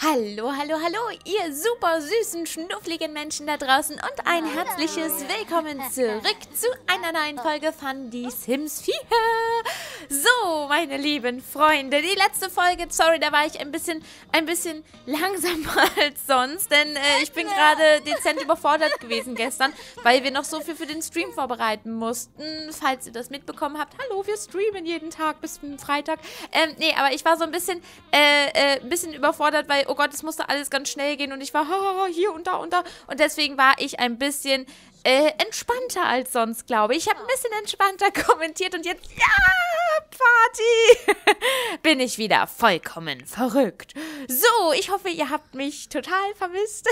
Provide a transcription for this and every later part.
Hallo, hallo, hallo, ihr super süßen, schnuffligen Menschen da draußen und ein herzliches Willkommen zurück zu einer neuen Folge von Die Sims 4. So, meine lieben Freunde, die letzte Folge, sorry, da war ich ein bisschen langsamer als sonst, denn ich bin gerade dezent überfordert gewesen gestern, weil wir noch so viel für den Stream vorbereiten mussten, falls ihr das mitbekommen habt. Hallo, wir streamen jeden Tag bis zum Freitag. Nee, aber ich war so ein bisschen überfordert, weil, oh Gott, es musste alles ganz schnell gehen und ich war hier und da und da. Und deswegen war ich ein bisschen entspannter als sonst, glaube ich. Ich habe ein bisschen entspannter kommentiert und jetzt, ja, Party, bin ich wieder vollkommen verrückt. So, ich hoffe, ihr habt mich total vermisst.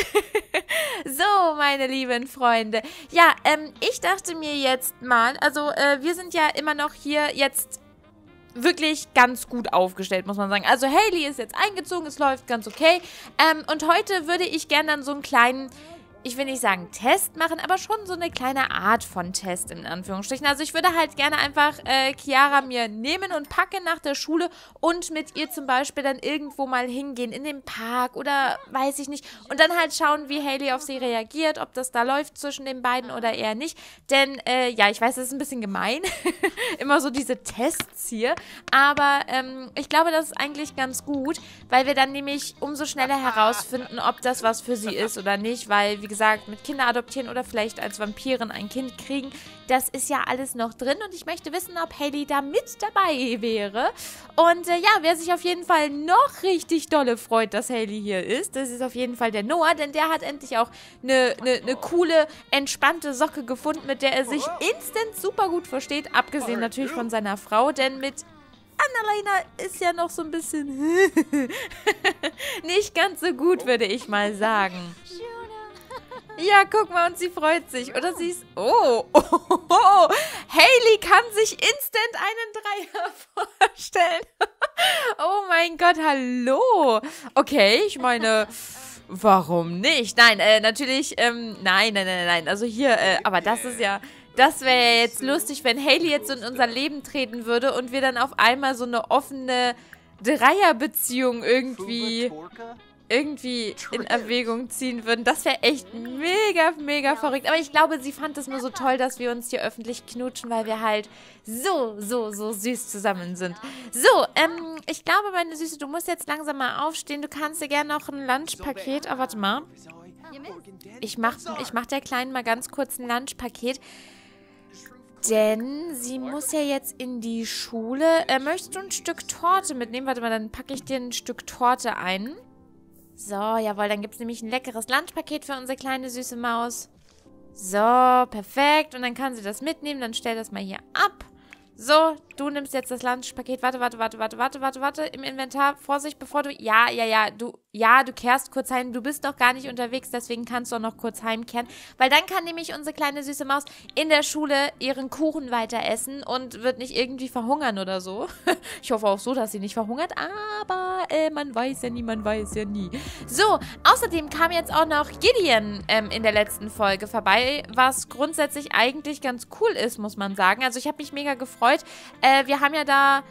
So, meine lieben Freunde. Ja, ich dachte mir jetzt mal, also wir sind ja immer noch hier jetzt wirklich ganz gut aufgestellt, muss man sagen. Also Hayley ist jetzt eingezogen, es läuft ganz okay. Und heute würde ich gerne dann so einen kleinen, ich will nicht sagen Test machen, aber schon so eine kleine Art von Test in Anführungsstrichen. Also ich würde halt gerne einfach Chiara mir nehmen und packen nach der Schule und mit ihr zum Beispiel dann irgendwo mal hingehen, in den Park oder weiß ich nicht. Und dann halt schauen, wie Hayley auf sie reagiert, ob das da läuft zwischen den beiden oder eher nicht. Denn, ja, ich weiß, das ist ein bisschen gemein, immer so diese Tests hier. Aber ich glaube, das ist eigentlich ganz gut, weil wir dann nämlich umso schneller herausfinden, ob das was für sie ist oder nicht, weil, wie gesagt, mit Kinder adoptieren oder vielleicht als Vampirin ein Kind kriegen, das ist ja alles noch drin und ich möchte wissen, ob Hayley da mit dabei wäre. Und ja, wer sich auf jeden Fall noch richtig dolle freut, dass Hayley hier ist, das ist auf jeden Fall der Noah, denn der hat endlich auch eine coole, entspannte Socke gefunden, mit der er sich instant super gut versteht, abgesehen natürlich von seiner Frau, denn mit Annalena ist ja noch so ein bisschen nicht ganz so gut, würde ich mal sagen. Ja, guck mal, und sie freut sich. Oder sie ist... Oh. Hayley kann sich instant einen Dreier vorstellen. Oh mein Gott, hallo. Okay, ich meine... Warum nicht? Nein, natürlich... Nein. Also hier... aber das ist ja... Das wäre ja jetzt lustig, wenn Hayley jetzt in unser Leben treten würde und wir dann auf einmal so eine offene Dreierbeziehung irgendwie in Erwägung ziehen würden. Das wäre echt mega, mega verrückt. Aber ich glaube, sie fand es nur so toll, dass wir uns hier öffentlich knutschen, weil wir halt so süß zusammen sind. So, ich glaube, meine Süße, du musst jetzt langsam mal aufstehen. Du kannst dir gerne noch ein Lunchpaket... Oh, warte mal. Ich mach der Kleinen mal ganz kurz ein Lunchpaket. Denn sie muss ja jetzt in die Schule. Möchtest du ein Stück Torte mitnehmen? Warte mal, dann packe ich dir ein Stück Torte ein. So, jawohl, dann gibt es nämlich ein leckeres Lunchpaket für unsere kleine süße Maus. So, perfekt. Und dann kann sie das mitnehmen. Dann stell das mal hier ab. So, du nimmst jetzt das Lunchpaket. Warte. Im Inventar. Vorsicht, bevor du... Ja, du kehrst kurz heim. Du bist doch gar nicht unterwegs, deswegen kannst du auch noch kurz heimkehren. Weil dann kann nämlich unsere kleine süße Maus in der Schule ihren Kuchen weiter essen und wird nicht irgendwie verhungern oder so. Ich hoffe auch so, dass sie nicht verhungert, aber man weiß ja nie, So, außerdem kam jetzt auch noch Gideon in der letzten Folge vorbei, was grundsätzlich eigentlich ganz cool ist, muss man sagen. Also ich habe mich mega gefreut. Wir haben ja da...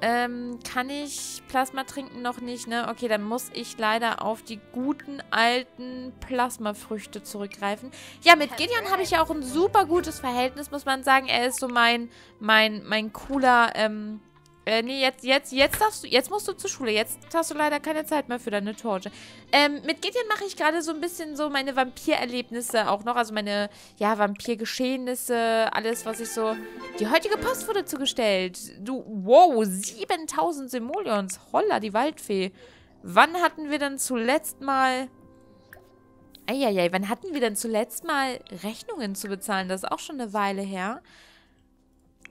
kann ich Plasma trinken noch nicht, ne? Okay, dann muss ich leider auf die guten alten Plasmafrüchte zurückgreifen. Ja, mit Gideon habe ich ja auch ein super gutes Verhältnis, muss man sagen. Er ist so mein cooler, nee, jetzt musst du zur Schule. Jetzt hast du leider keine Zeit mehr für deine Torte. Mit Gideon mache ich gerade so ein bisschen so meine Vampirerlebnisse auch noch. Also meine, ja, Vampirgeschehnisse, alles, was ich so... Die heutige Post wurde zugestellt. Du, wow, 7000 Simoleons. Holla, die Waldfee. Wann hatten wir denn zuletzt mal Rechnungen zu bezahlen? Das ist auch schon eine Weile her.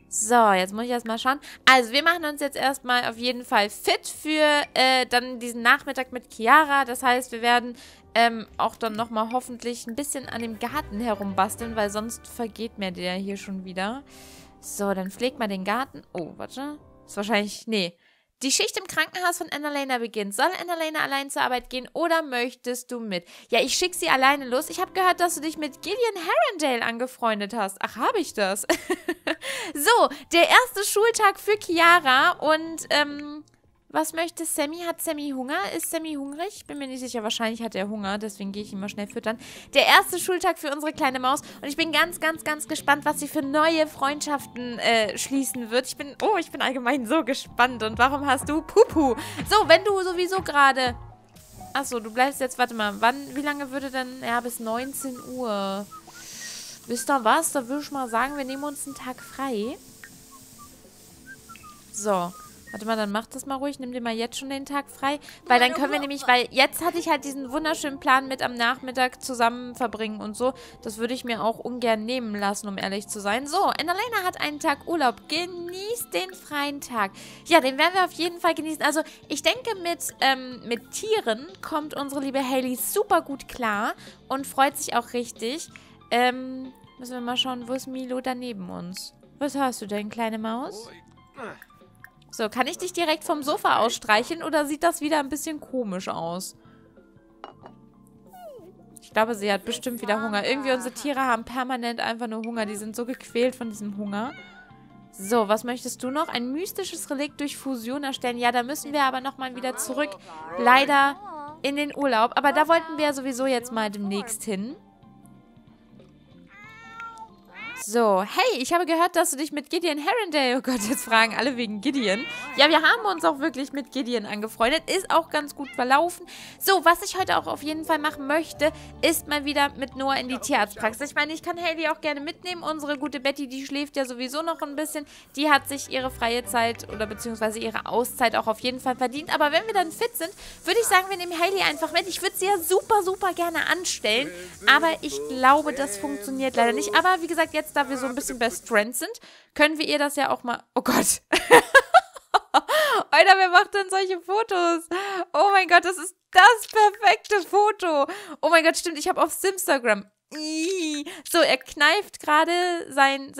So, jetzt muss ich erstmal schauen. Also, wir machen uns jetzt erstmal auf jeden Fall fit für dann diesen Nachmittag mit Chiara. Das heißt, wir werden auch dann nochmal hoffentlich ein bisschen an dem Garten herumbasteln, weil sonst vergeht mir der hier schon wieder. So, dann pflegt mal den Garten. Oh, warte. Ist wahrscheinlich... Nee. Die Schicht im Krankenhaus von Annalena beginnt. Soll Annalena allein zur Arbeit gehen oder möchtest du mit? Ja, ich schicke sie alleine los. Ich habe gehört, dass du dich mit Gillian Herondale angefreundet hast. Ach, habe ich das? So, der erste Schultag für Chiara und, Was möchte Sammy? Hat Sammy Hunger? Ist Sammy hungrig? Ich bin mir nicht sicher. Wahrscheinlich hat er Hunger. Deswegen gehe ich ihn mal schnell füttern. Der erste Schultag für unsere kleine Maus. Und ich bin ganz, ganz, ganz gespannt, was sie für neue Freundschaften schließen wird. Ich bin allgemein so gespannt. Und warum hast du Pupu? So, wenn du sowieso gerade... Achso, du bleibst jetzt... Warte mal. Wie lange würde denn... Ja, bis 19 Uhr. Wisst ihr was? Da würde ich mal sagen, wir nehmen uns einen Tag frei. So. Warte mal, dann mach das mal ruhig. Nimm dir mal jetzt schon den Tag frei. Weil dann können wir nämlich, weil jetzt hatte ich halt diesen wunderschönen Plan mit am Nachmittag zusammen verbringen und so. Das würde ich mir auch ungern nehmen lassen, um ehrlich zu sein. So, Annalena hat einen Tag Urlaub. Genießt den freien Tag. Ja, den werden wir auf jeden Fall genießen. Also, ich denke, mit Tieren kommt unsere liebe Hailey super gut klar und freut sich auch richtig. Müssen wir mal schauen, wo ist Milo daneben uns? Was hast du denn, kleine Maus? So, kann ich dich direkt vom Sofa ausstreichen oder sieht das wieder ein bisschen komisch aus? Ich glaube, sie hat bestimmt wieder Hunger. Irgendwie unsere Tiere haben permanent einfach nur Hunger. Die sind so gequält von diesem Hunger. So, was möchtest du noch? Ein mystisches Relikt durch Fusion erstellen. Ja, da müssen wir aber nochmal wieder zurück. Leider in den Urlaub. Aber da wollten wir ja sowieso jetzt mal demnächst hin. So, hey, ich habe gehört, dass du dich mit Gideon Herondale... Oh Gott, jetzt fragen alle wegen Gideon. Ja, wir haben uns auch wirklich mit Gideon angefreundet. Ist auch ganz gut verlaufen. So, was ich heute auch auf jeden Fall machen möchte, ist mal wieder mit Noah in die Tierarztpraxis. Ich meine, ich kann Hailey auch gerne mitnehmen. Unsere gute Betty, die schläft ja sowieso noch ein bisschen. Die hat sich ihre freie Zeit oder beziehungsweise ihre Auszeit auch auf jeden Fall verdient. Aber wenn wir dann fit sind, würde ich sagen, wir nehmen Hailey einfach mit. Ich würde sie ja super, super gerne anstellen. Aber ich glaube, das funktioniert leider nicht. Aber wie gesagt, jetzt da wir so ein bisschen Best Friends sind, können wir ihr das ja auch mal... Oh Gott. Alter, wer macht denn solche Fotos? Oh mein Gott, das ist das perfekte Foto. Oh mein Gott, stimmt, ich habe auf Simstagram... So, er kneift gerade sein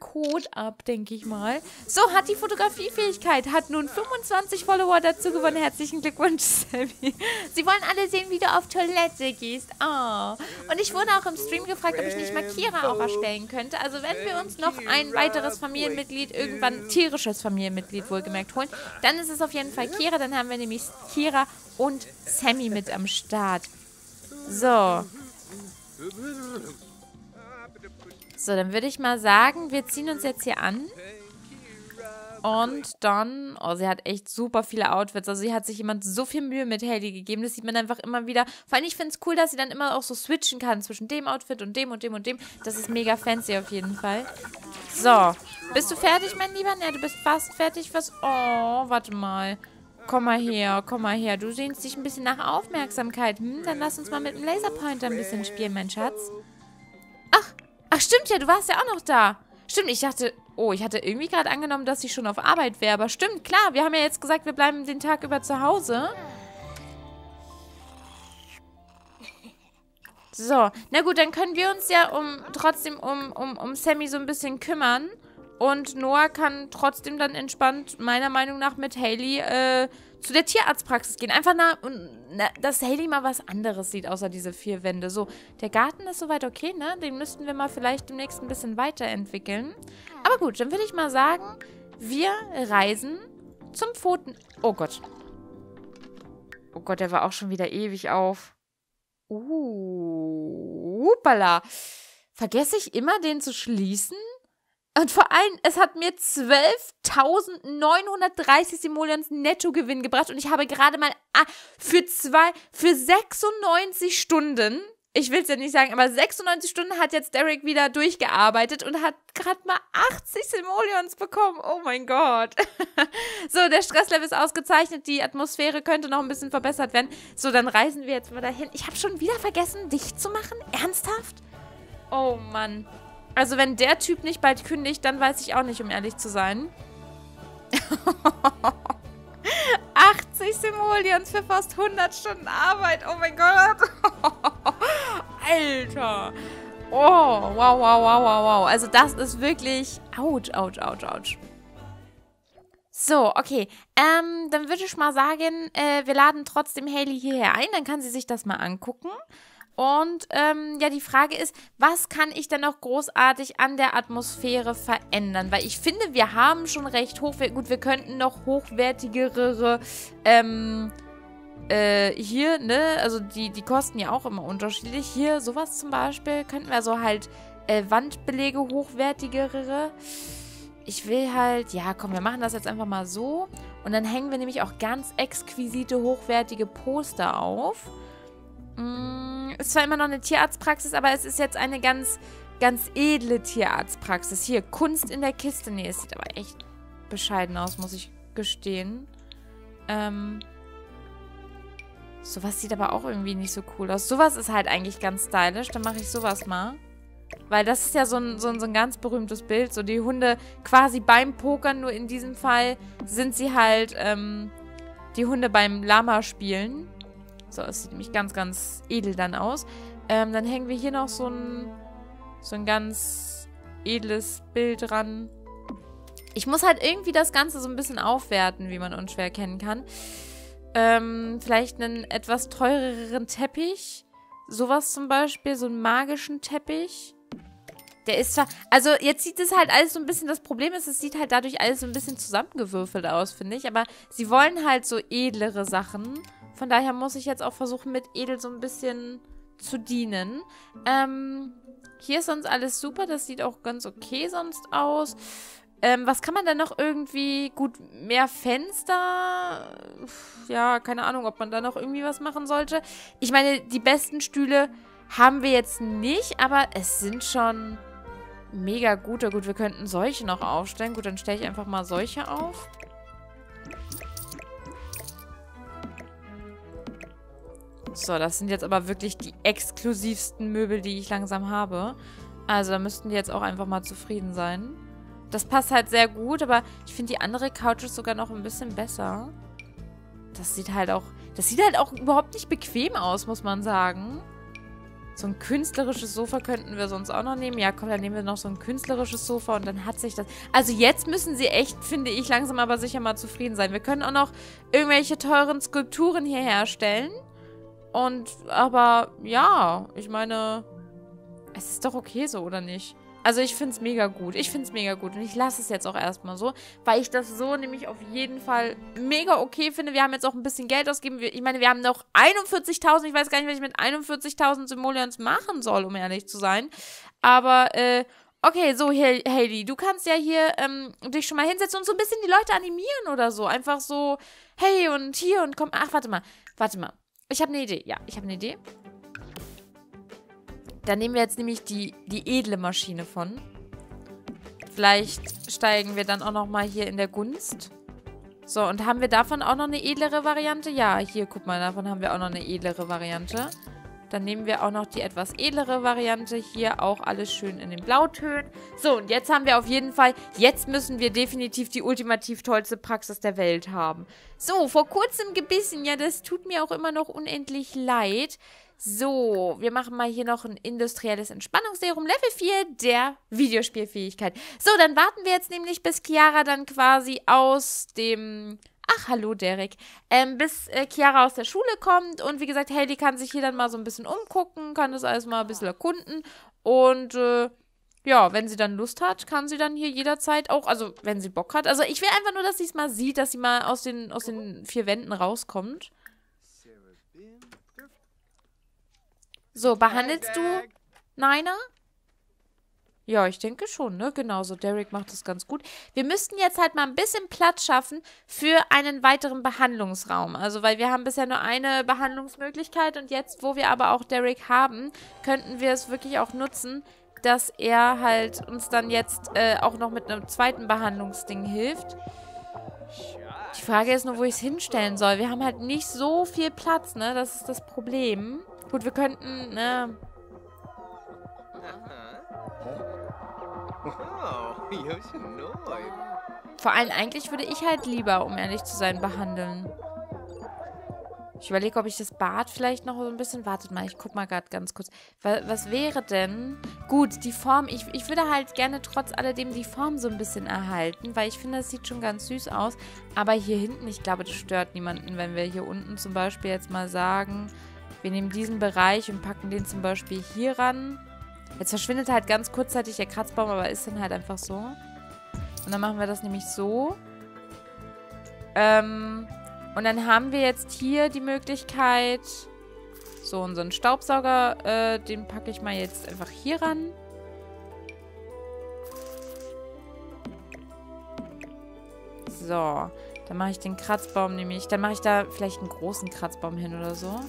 Code ab, denke ich mal. So, hat die Fotografiefähigkeit, hat nun 25 Follower dazu gewonnen. Herzlichen Glückwunsch, Sammy. Sie wollen alle sehen, wie du auf Toilette gehst. Oh. Und ich wurde auch im Stream gefragt, ob ich nicht Markierer auch erstellen könnte. Also wenn wir uns noch ein weiteres Familienmitglied, irgendwann tierisches Familienmitglied wohlgemerkt holen, dann ist es auf jeden Fall Kira. Dann haben wir nämlich Kira und Sammy mit am Start. So. So, dann würde ich mal sagen, wir ziehen uns jetzt hier an. Und dann... Oh, sie hat echt super viele Outfits. Also hier hat sich jemand so viel Mühe mit Hailey gegeben. Das sieht man einfach immer wieder. Vor allem, ich finde es cool, dass sie dann immer auch so switchen kann zwischen dem Outfit und dem und dem und dem. Das ist mega fancy auf jeden Fall. So. Bist du fertig, mein Lieber? Ja, du bist fast fertig. Was? Oh, warte mal. Komm mal her, komm mal her. Du sehnst dich ein bisschen nach Aufmerksamkeit. Hm, dann lass uns mal mit dem Laserpointer ein bisschen spielen, mein Schatz. Ach stimmt ja, du warst ja auch noch da. Stimmt, ich dachte... Oh, ich hatte irgendwie gerade angenommen, dass ich schon auf Arbeit wäre. Aber stimmt, klar, wir haben ja jetzt gesagt, wir bleiben den Tag über zu Hause. So, na gut, dann können wir uns ja trotzdem um Sammy so ein bisschen kümmern. Und Noah kann trotzdem dann entspannt, meiner Meinung nach, mit Hailey zu der Tierarztpraxis gehen. Einfach, dass Hailey mal was anderes sieht, außer diese vier Wände. So, der Garten ist soweit okay, ne? Den müssten wir mal vielleicht demnächst ein bisschen weiterentwickeln. Aber gut, dann würde ich mal sagen, wir reisen zum Pfoten... Oh Gott. Oh Gott, der war auch schon wieder ewig auf. Hoppala. Vergesse ich immer, den zu schließen? Und vor allem, es hat mir 12.930 Simoleons Nettogewinn gebracht und ich habe gerade mal für 96 Stunden, ich will es ja nicht sagen, aber 96 Stunden hat jetzt Derek wieder durchgearbeitet und hat gerade mal 80 Simoleons bekommen. Oh mein Gott. So, der Stresslevel ist ausgezeichnet, die Atmosphäre könnte noch ein bisschen verbessert werden. So, dann reisen wir jetzt mal dahin. Ich habe schon wieder vergessen, dich zu machen? Ernsthaft? Oh Mann. Also wenn der Typ nicht bald kündigt, dann weiß ich auch nicht, um ehrlich zu sein. 80 Simoleons für fast 100 Stunden Arbeit. Oh mein Gott. Alter. Oh, wow, wow, wow, wow, wow. Also das ist wirklich... Autsch, autsch, autsch, autsch. So, okay. Dann würde ich mal sagen, wir laden trotzdem Hailey hierher ein. Dann kann sie sich das mal angucken. Und ja, die Frage ist, was kann ich denn noch großartig an der Atmosphäre verändern? Weil ich finde, wir haben schon recht hochwertig. Gut, wir könnten noch hochwertigere, hier, ne? Also die kosten ja auch immer unterschiedlich. Hier, sowas zum Beispiel, könnten wir so halt Wandbelege hochwertigere. Ich will halt, ja komm, wir machen das jetzt einfach mal so. Und dann hängen wir nämlich auch ganz exquisite, hochwertige Poster auf. Ist zwar immer noch eine Tierarztpraxis, aber es ist jetzt eine ganz, ganz edle Tierarztpraxis. Hier, Kunst in der Kiste. Nee, es sieht aber echt bescheiden aus, muss ich gestehen. Sowas sieht aber auch irgendwie nicht so cool aus. Sowas ist halt eigentlich ganz stylisch. Dann mache ich sowas mal. Weil das ist ja so ein ganz berühmtes Bild. So die Hunde quasi beim Pokern, nur in diesem Fall sind sie halt die Hunde beim Lama spielen. So, es sieht nämlich ganz, ganz edel dann aus. Dann hängen wir hier noch so ein ganz edles Bild dran. Ich muss halt irgendwie das Ganze so ein bisschen aufwerten, wie man unschwer erkennen kann. Vielleicht einen etwas teureren Teppich. Sowas zum Beispiel, so einen magischen Teppich. Der ist zwar... Also jetzt sieht es halt alles so ein bisschen... Das Problem ist, es sieht halt dadurch alles so ein bisschen zusammengewürfelt aus, finde ich. Aber sie wollen halt so edlere Sachen. Von daher muss ich jetzt auch versuchen, mit edel so ein bisschen zu dienen. Hier ist sonst alles super. Das sieht auch ganz okay sonst aus. Was kann man denn noch irgendwie... Gut, mehr Fenster... Ja, keine Ahnung, ob man da noch irgendwie was machen sollte. Ich meine, die besten Stühle haben wir jetzt nicht, aber es sind schon mega gute. Gut, wir könnten solche noch aufstellen. Gut, dann stelle ich einfach mal solche auf. So, das sind jetzt aber wirklich die exklusivsten Möbel, die ich langsam habe. Also da müssten die jetzt auch einfach mal zufrieden sein. Das passt halt sehr gut, aber ich finde die andere Couch ist sogar noch ein bisschen besser. Das sieht halt auch überhaupt nicht bequem aus, muss man sagen. So ein künstlerisches Sofa könnten wir sonst auch noch nehmen. Ja, komm, dann nehmen wir noch so ein künstlerisches Sofa und dann hat sich das... Also jetzt müssen sie echt, finde ich, langsam aber sicher mal zufrieden sein. Wir können auch noch irgendwelche teuren Skulpturen hier herstellen. Aber ja, ich meine, es ist doch okay so, oder nicht? Also ich finde es mega gut. Ich finde es mega gut. Und ich lasse es jetzt auch erstmal so, weil ich das so nämlich auf jeden Fall mega okay finde. Wir haben jetzt auch ein bisschen Geld ausgegeben. Ich meine, wir haben noch 41.000. Ich weiß gar nicht, was ich mit 41.000 Simoleons machen soll, um ehrlich zu sein. Aber, okay, so, Hayley, du kannst ja hier dich schon mal hinsetzen und so ein bisschen die Leute animieren oder so. Einfach so, hey, und hier und komm. Ach, warte mal. Ich habe eine Idee. Ja, ich habe eine Idee. Da nehmen wir jetzt nämlich die edle Maschine von. Vielleicht steigen wir dann auch nochmal hier in der Gunst. So, und haben wir davon auch noch eine edlere Variante? Ja, hier, guck mal, davon haben wir auch noch eine edlere Variante. Dann nehmen wir auch noch die etwas edlere Variante. Hier auch alles schön in den Blautönen. So, und jetzt haben wir auf jeden Fall, jetzt müssen wir definitiv die ultimativ tollste Praxis der Welt haben. So, vor kurzem gebissen. Ja, das tut mir auch immer noch unendlich leid. So, wir machen mal hier noch ein industrielles Entspannungsserum. Level 4 der Videospielfähigkeit. So, dann warten wir jetzt nämlich, bis Chiara dann quasi aus dem... Ach, hallo Derek. Bis Chiara aus der Schule kommt. Und wie gesagt, Hayley kann sich hier dann mal so ein bisschen umgucken, kann das alles mal ein bisschen erkunden. Und ja, wenn sie dann Lust hat, kann sie dann hier jederzeit auch, also wenn sie Bock hat. Also ich will einfach nur, dass sie es mal sieht, dass sie mal aus den vier Wänden rauskommt. So, behandelst du Nina? Ja, ich denke schon, ne? Genau, so Derek macht das ganz gut. Wir müssten jetzt halt mal ein bisschen Platz schaffen für einen weiteren Behandlungsraum. Also, weil wir haben bisher nur eine Behandlungsmöglichkeit und jetzt, wo wir aber auch Derek haben, könnten wir es wirklich auch nutzen, dass er halt uns dann jetzt auch noch mit einem zweiten Behandlungsding hilft. Die Frage ist nur, wo ich es hinstellen soll. Wir haben halt nicht so viel Platz, ne? Das ist das Problem. Gut, wir könnten, ne? Vor allem eigentlich würde ich halt lieber, um ehrlich zu sein, behandeln. Ich überlege, ob ich das Bad vielleicht noch so ein bisschen... Wartet mal, ich guck mal gerade ganz kurz. Was wäre denn... Gut, die Form... Ich würde halt gerne trotz alledem die Form so ein bisschen erhalten, weil ich finde, das sieht schon ganz süß aus. Aber hier hinten, ich glaube, das stört niemanden, wenn wir hier unten zum Beispiel jetzt mal sagen... Wir nehmen diesen Bereich und packen den zum Beispiel hier ran. Jetzt verschwindet halt ganz kurzzeitig der Kratzbaum, aber ist dann halt einfach so. Und dann machen wir das nämlich so. Und dann haben wir jetzt hier die Möglichkeit, so unseren Staubsauger, den packe ich mal jetzt einfach hier ran. So, dann mache ich den Kratzbaum nämlich, dann mache ich da vielleicht einen großen Kratzbaum hin oder so.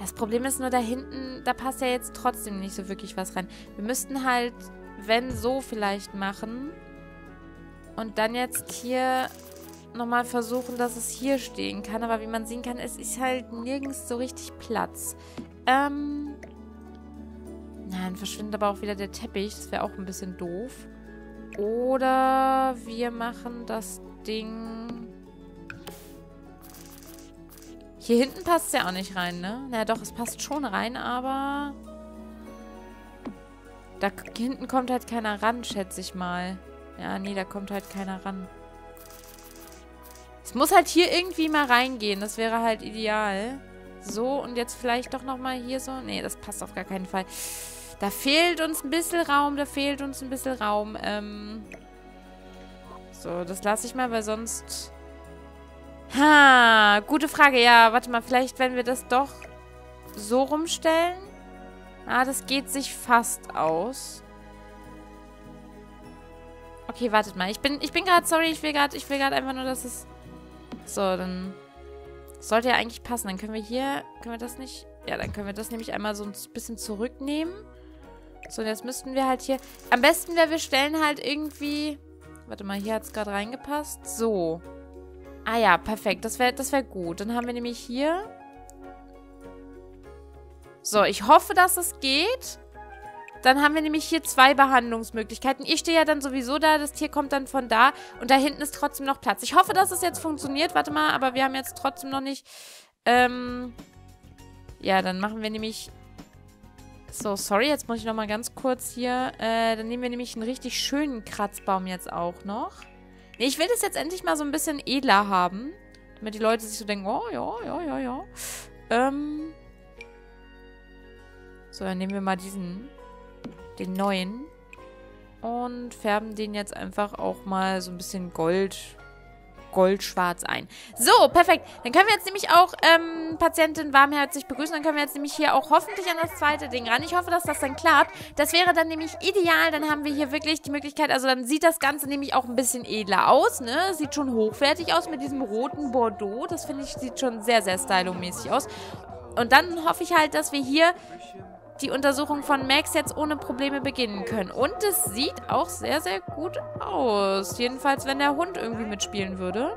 Das Problem ist nur, da hinten, da passt ja jetzt trotzdem nicht so wirklich was rein. Wir müssten halt, wenn so, vielleicht machen. Und dann jetzt hier nochmal versuchen, dass es hier stehen kann. Aber wie man sehen kann, es ist halt nirgends so richtig Platz. Nein, verschwindet aber auch wieder der Teppich. Das wäre auch ein bisschen doof. Oder wir machen das Ding... Hier hinten passt es ja auch nicht rein, ne? Naja doch, es passt schon rein, aber... Da hinten kommt halt keiner ran, schätze ich mal. Ja, nee, da kommt halt keiner ran. Es muss halt hier irgendwie mal reingehen. Das wäre halt ideal. So, und jetzt vielleicht doch nochmal hier so. Nee, das passt auf gar keinen Fall. Da fehlt uns ein bisschen Raum, da fehlt uns ein bisschen Raum. So, das lasse ich mal, weil sonst... Ha, gute Frage. Ja, warte mal, vielleicht wenn wir das doch so rumstellen. Ah, das geht sich fast aus. Okay, wartet mal. Ich bin gerade, sorry, ich will gerade einfach nur, dass es... So, dann sollte ja eigentlich passen. Dann können wir hier, können wir das nicht... Ja, dann können wir das nämlich einmal so ein bisschen zurücknehmen. So, jetzt müssten wir halt hier... Am besten wäre, wir stellen halt irgendwie... Warte mal, hier hat es gerade reingepasst. So. Ah ja, perfekt. Das wär gut. Dann haben wir nämlich hier... So, ich hoffe, dass es geht. Dann haben wir nämlich hier zwei Behandlungsmöglichkeiten. Ich stehe ja dann sowieso da. Das Tier kommt dann von da. Und da hinten ist trotzdem noch Platz. Ich hoffe, dass es jetzt funktioniert. Warte mal, aber wir haben jetzt trotzdem noch nicht... Ja, dann machen wir nämlich... So, sorry, jetzt muss ich nochmal ganz kurz hier... Dann nehmen wir nämlich einen richtig schönen Kratzbaum jetzt auch noch. Ich will das jetzt endlich mal so ein bisschen edler haben. Damit die Leute sich so denken, oh, ja. So, dann nehmen wir mal diesen, den neuen. Und färben den jetzt einfach auch mal so ein bisschen goldschwarz ein. So, perfekt. Dann können wir jetzt nämlich auch Patientin warmherzig begrüßen. Dann können wir jetzt nämlich hier auch hoffentlich an das zweite Ding ran. Ich hoffe, dass das dann klappt. Das wäre dann nämlich ideal. Dann haben wir hier wirklich die Möglichkeit, also dann sieht das Ganze nämlich auch ein bisschen edler aus, ne? Sieht schon hochwertig aus mit diesem roten Bordeaux. Das finde ich, sieht schon sehr, sehr stylomäßig aus. Und dann hoffe ich halt, dass wir hier die Untersuchung von Max jetzt ohne Probleme beginnen können. Und es sieht auch sehr, sehr gut aus. Jedenfalls, wenn der Hund irgendwie mitspielen würde.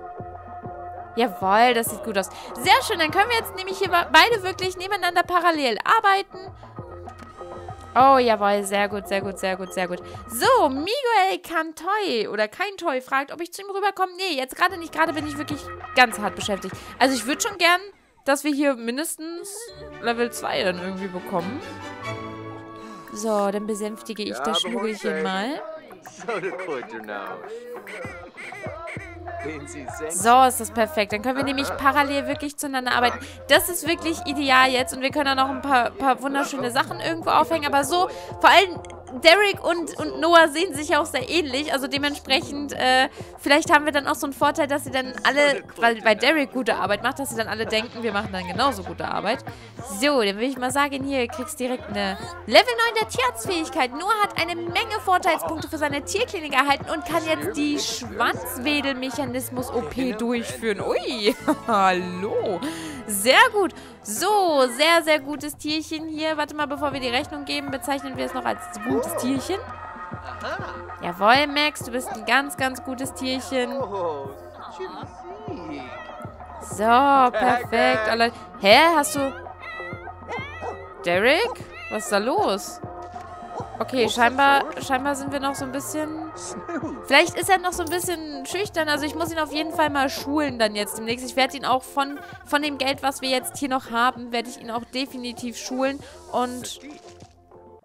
Jawohl, das sieht gut aus. Sehr schön, dann können wir jetzt nämlich hier beide wirklich nebeneinander parallel arbeiten. Oh, jawohl, sehr gut. So, Miguel Cantoy oder Keintoy fragt, ob ich zu ihm rüberkomme. Nee, jetzt gerade nicht. Gerade bin ich wirklich ganz hart beschäftigt. Also ich würde schon gern... dass wir hier mindestens Level 2 dann irgendwie bekommen. So, dann besänftige ich das Schnugelchen mal. So, ist das perfekt. Dann können wir nämlich parallel wirklich zueinander arbeiten. Das ist wirklich ideal jetzt. Und wir können da noch ein paar wunderschöne Sachen irgendwo aufhängen. Aber so, vor allem... Derek und Noah sehen sich ja auch sehr ähnlich, also dementsprechend, vielleicht haben wir dann auch so einen Vorteil, dass sie dann alle, weil Derek gute Arbeit macht, dass sie dann alle denken, wir machen dann genauso gute Arbeit. So, dann will ich mal sagen, hier, kriegst direkt eine Level 9 der Tierarztfähigkeit. Noah hat eine Menge Vorteilspunkte für seine Tierklinik erhalten und kann jetzt die Schwanzwedelmechanismus-OP durchführen. Ui, hallo. Sehr gut. So, sehr, sehr gutes Tierchen hier. Warte mal, bevor wir die Rechnung geben, bezeichnen wir es noch als gutes Tierchen. Jawohl, Max, du bist ein ganz, ganz gutes Tierchen. So, perfekt. Hä, hast du... Derek? Was ist da los? Okay, scheinbar sind wir noch so ein bisschen... Vielleicht ist er noch so ein bisschen schüchtern. Also ich muss ihn auf jeden Fall mal schulen dann jetzt demnächst. Ich werde ihn auch von dem Geld, was wir jetzt hier noch haben, werde ich ihn auch definitiv schulen. Und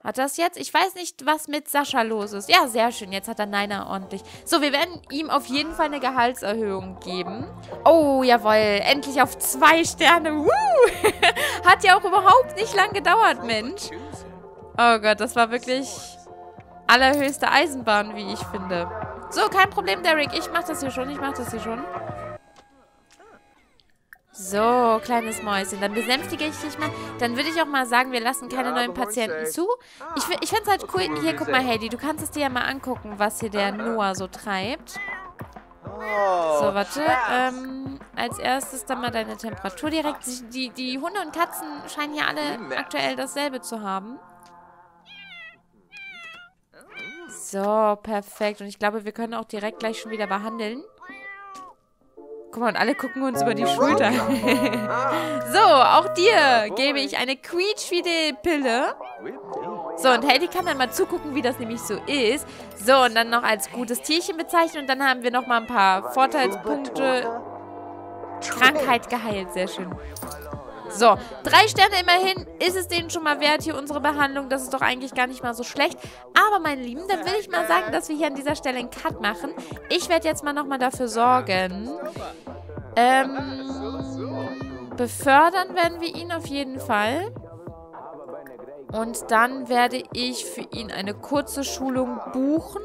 Hat das jetzt? Ich weiß nicht, was mit Sascha los ist. Ja, sehr schön. Jetzt hat er Nina ordentlich. So, wir werden ihm auf jeden Fall eine Gehaltserhöhung geben. Oh, jawohl. Endlich auf 2 Sterne. Woo! Hat ja auch überhaupt nicht lang gedauert, Mensch. Oh Gott, das war wirklich allerhöchste Eisenbahn, wie ich finde. So, kein Problem, Derek. Ich mach das hier schon. So, kleines Mäuschen. Dann besänftige ich dich mal. Dann würde ich auch mal sagen, wir lassen keine neuen Patienten zu. Ich finde es halt cool. Hier, guck mal, Heidi. Du kannst es dir ja mal angucken, was hier der Noah so treibt. So, warte. Als erstes dann mal deine Temperatur direkt. Die Hunde und Katzen scheinen hier alle aktuell dasselbe zu haben. So, perfekt. Und ich glaube, wir können auch direkt gleich schon wieder behandeln. Guck mal, und alle gucken uns über die Schulter. So, auch dir gebe ich eine Quietschfidel-Pille. So, und Heidi kann dann mal zugucken, wie das nämlich so ist. So, und dann noch als gutes Tierchen bezeichnen. Und dann haben wir noch mal ein paar Vorteilspunkte. Krankheit geheilt, sehr schön. So, 3 Sterne immerhin ist es denen schon mal wert, hier unsere Behandlung. Das ist doch eigentlich gar nicht mal so schlecht. Aber, meine Lieben, dann will ich mal sagen, dass wir hier an dieser Stelle einen Cut machen. Ich werde jetzt mal nochmal dafür sorgen. Befördern werden wir ihn auf jeden Fall. Und dann werde ich für ihn eine kurze Schulung buchen.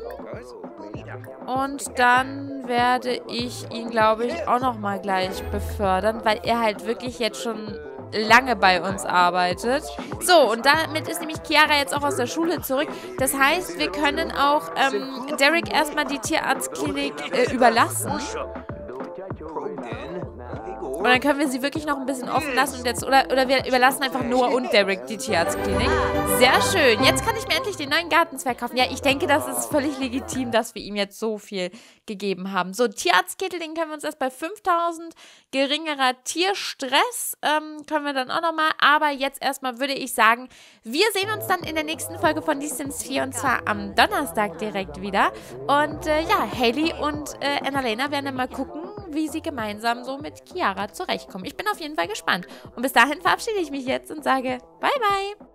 Und dann werde ich ihn, glaube ich, auch nochmal gleich befördern, weil er halt wirklich jetzt schon lange bei uns arbeitet. So, und damit ist nämlich Chiara jetzt auch aus der Schule zurück. Das heißt, wir können auch Derek erstmal die Tierarztklinik überlassen. Und dann können wir sie wirklich noch ein bisschen offen lassen. Und jetzt, oder wir überlassen einfach Noah und Derek die Tierarztklinik. Sehr schön. Jetzt kann ich mir endlich den neuen Gartenzwerg kaufen. Ja, ich denke, das ist völlig legitim, dass wir ihm jetzt so viel gegeben haben. So, Tierarztkittel, den können wir uns erst bei 5000 geringerer Tierstress können wir dann auch nochmal. Aber jetzt erstmal würde ich sagen, wir sehen uns dann in der nächsten Folge von Die Sims 4 und zwar am Donnerstag direkt wieder. Und ja, Hayley und Annalena werden dann mal gucken, wie sie gemeinsam so mit Chiara zurechtkommen. Ich bin auf jeden Fall gespannt. Und bis dahin verabschiede ich mich jetzt und sage bye bye.